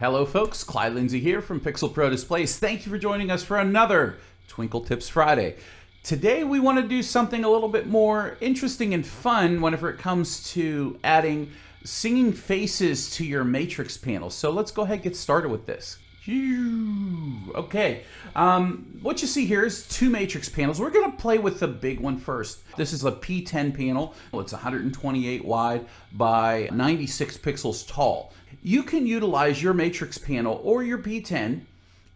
Hello folks, Clyde Lindsay here from Pixel Pro Displays. Thank you for joining us for another Twinkle Tips Friday. Today we want to do something a little bit more interesting and fun whenever it comes to adding singing faces to your matrix panel. So let's go ahead and get started with this. Okay, what you see here is two matrix panels. We're gonna play with the big one first. This is a P10 panel. Well, it's 128 wide by 96 pixels tall. You can utilize your matrix panel or your P10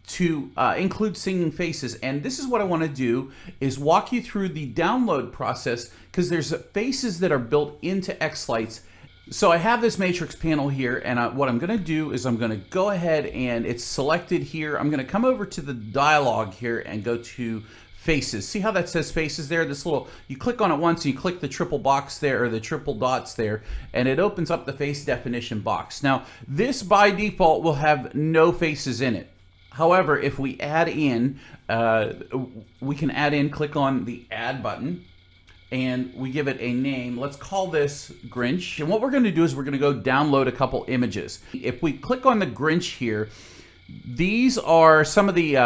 to include singing faces. And this is what I wanna do is walk you through the download process because there's faces that are built into xLights. So I have this matrix panel here, and what I'm gonna do is I'm gonna go ahead and it's selected here. I'm gonna come over to the dialog here and go to faces. See how that says faces there? This little, you click on it once and you click the triple box there or the triple dots there, and it opens up the face definition box. Now, this by default will have no faces in it. However, if we add in, click on the add button, and we give it a name. Let's call this Grinch. And what we're gonna do is we're gonna go download a couple images. If we click on the Grinch here, these are some of the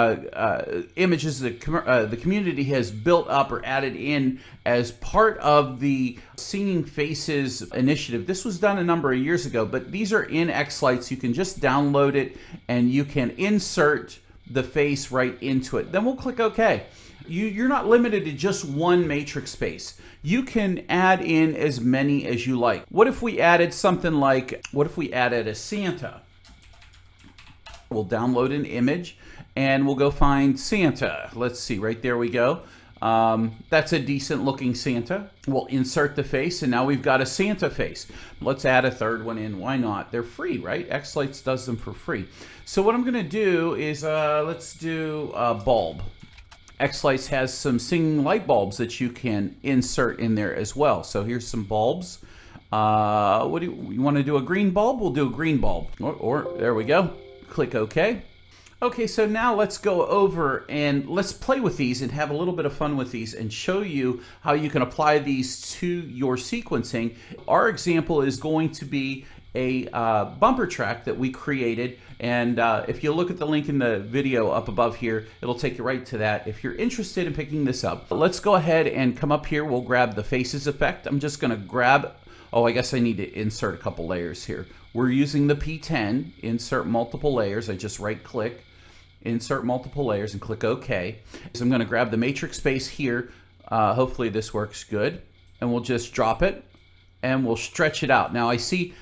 images that the community has built up or added in as part of the Singing Faces initiative. This was done a number of years ago, but these are in xLights. You can just download it and you can insert the face right into it. Then we'll click OK. You're not limited to just one matrix face. You can add in as many as you like. What if we added something like, what if we added a Santa? We'll download an image and we'll go find Santa. Let's see, right there we go. That's a decent looking Santa. We'll insert the face and now we've got a Santa face. Let's add a third one in, why not? They're free, right? xLights does them for free. So what I'm gonna do is, let's do a bulb. xLights has some singing light bulbs that you can insert in there as well. So here's some bulbs. What do you want to do a green bulb? We'll do a green bulb. Or there we go. Click OK. Okay, so now let's go over and let's play with these and have a little bit of fun with these and show you how you can apply these to your sequencing. Our example is going to be a bumper track that we created, and if you look at the link in the video up above here, it'll take you right to that if you're interested in picking this up. Let's go ahead and come up here. We'll grab the faces effect. I'm just gonna grab, oh, I guess I need to insert a couple layers here. We're using the P10, insert multiple layers. I just right click, insert multiple layers and click OK. So I'm gonna grab the matrix face here. Hopefully this works good, and we'll just drop it and we'll stretch it out. Now I see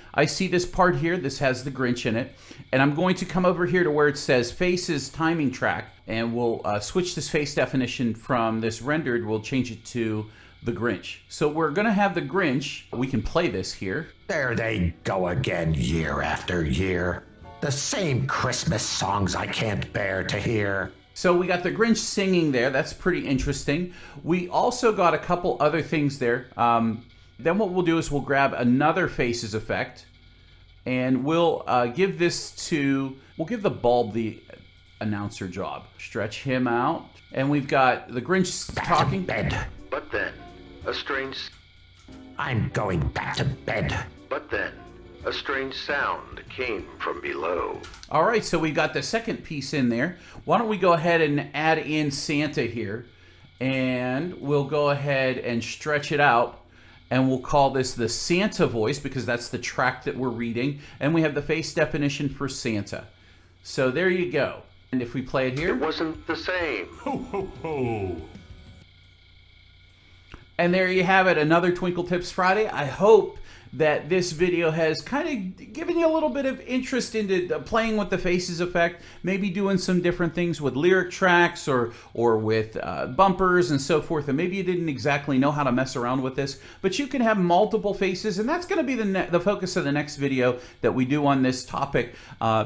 this part here, this has the Grinch in it, and I'm going to come over here to where it says Faces Timing Track, and we'll switch this face definition from this rendered, we'll change it to the Grinch. So we're gonna have the Grinch, we can play this here. There they go again year after year. The same Christmas songs I can't bear to hear. So we got the Grinch singing there, that's pretty interesting. We also got a couple other things there. Then what we'll do is we'll grab another faces effect and we'll give this to, we'll give the bulb the announcer job. Stretch him out. And we've got the Grinch talking. Back to bed. But then, a strange... I'm going back to bed. But then, a strange sound came from below. All right, so we've got the second piece in there. Why don't we go ahead and add in Santa here. And we'll go ahead and stretch it out. And we'll call this the Santa voice because that's the track that we're reading. And we have the face definition for Santa. So there you go. And if we play it here. It wasn't the same. Ho, ho, ho. And there you have it, another Twinkle Tips Friday. I hope that this video has kind of given you a little bit of interest into playing with the faces effect, maybe doing some different things with lyric tracks or with bumpers and so forth, and maybe you didn't exactly know how to mess around with this, but you can have multiple faces, and that's gonna be the focus of the next video that we do on this topic,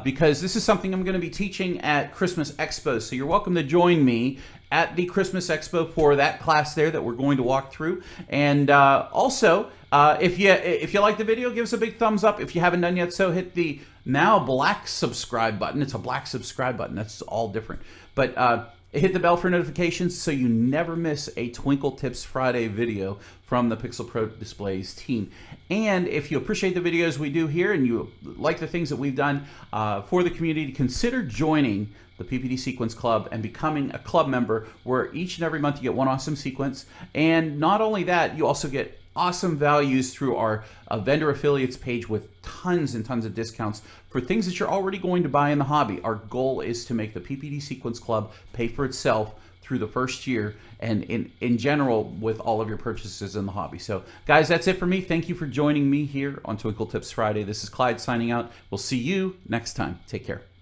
because this is something I'm gonna be teaching at Christmas Expo, so you're welcome to join me at the Christmas Expo for that class there that we're going to walk through. And also, if you like the video, give us a big thumbs up. If you haven't done yet so, hit the now black subscribe button. It's a black subscribe button, that's all different. But Hit the bell for notifications so you never miss a Twinkle Tips Friday video from the Pixel Pro Displays team. And if you appreciate the videos we do here and you like the things that we've done for the community, consider joining the PPD Sequence Club and becoming a club member, where each and every month you get one awesome sequence. And not only that, you also get awesome values through our vendor affiliates page with tons and tons of discounts for things that you're already going to buy in the hobby. Our goal is to make the PPD Sequence Club pay for itself through the first year and in general with all of your purchases in the hobby. So guys, that's it for me. Thank you for joining me here on Twinkle Tips Friday. This is Clyde signing out. We'll see you next time. Take care.